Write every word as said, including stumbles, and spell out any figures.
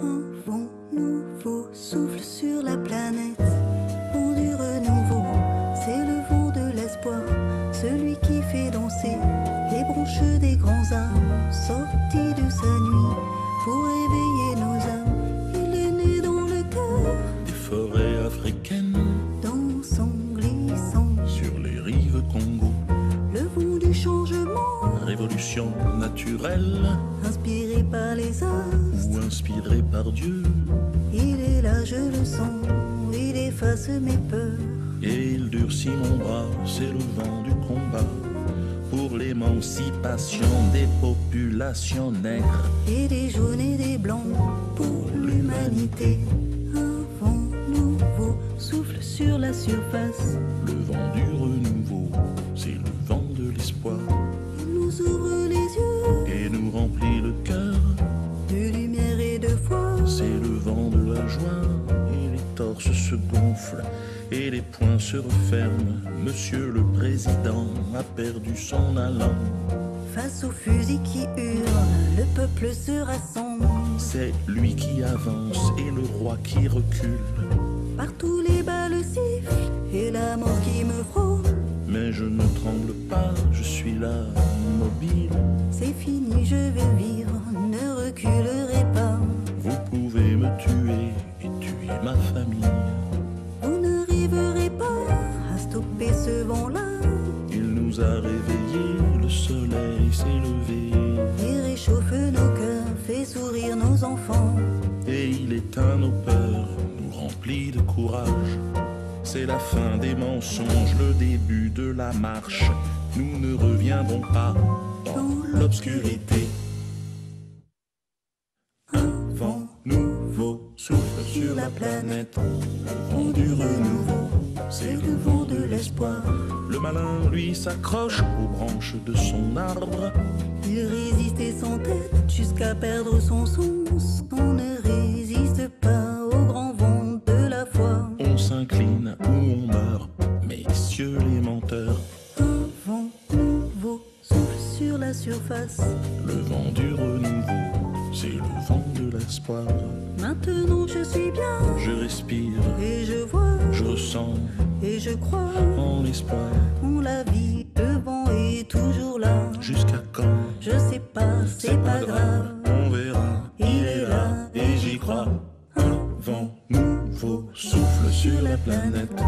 un vent nouveau souffle sur la planète. Pour du renouveau, c'est le vent de l'espoir, celui qui fait danser les branches des grands arbres, sortis de sa nuit pour éveiller nos âmes. Il est né dans le cœur des forêts africaines, dansant, glissant sur les rives Congo. Le vent du changement, révolution naturelle, inspiré par les astres ou inspiré par Dieu. Il est là, je le sens, il efface mes peurs et il durcit mon bras. C'est le vent du combat pour l'émancipation des populations nègres et des jaunes et des blancs pour l'humanité. Un vent nouveau souffle sur la surface, le vent du renouveau, c'est le vent de l'espoir. Nous ouvre les yeux et nous remplit le cœur de lumière et de foi. C'est le vent de la joie et les torses se gonflent et les poings se referment. Monsieur le Président a perdu son allant. Face aux fusils qui hurlent, le peuple se rassemble. C'est lui qui avance et le roi qui recule. Partout les balles sifflent et la mort qui me frôle. Mais je ne tremble pas, je suis là, mobile. C'est fini, je vais vivre, ne reculerai pas. Vous pouvez me tuer et tuer ma famille. Vous n'arriverez pas à stopper ce vent-là. Il nous a réveillés, le soleil s'est levé. Il réchauffe nos cœurs, fait sourire nos enfants. Et il éteint nos peurs, nous remplit de courage. C'est la fin des mensonges, le début de la marche. Nous ne reviendrons pas dans l'obscurité. Un vent nouveau souffle sur la planète. Le vent du renouveau, c'est le vent de l'espoir. Le malin, lui, s'accroche aux branches de son arbre. Il résiste et s'entête jusqu'à perdre son sens. On ne résiste pas au grand vent de la foi. On s'incline ou on meurt, messieurs les menteurs. Un vent nouveau souffle sur la surface. Le vent du renouveau, c'est le vent de l'espoir. Maintenant je suis bien, je respire et je vois, je ressens et je crois en l'espoir. On la vit, le vent est toujours là. Jusqu'à quand? Je sais pas, c'est pas grave. On verra, il est là et j'y crois. Un vent nouveau souffle sur la planète.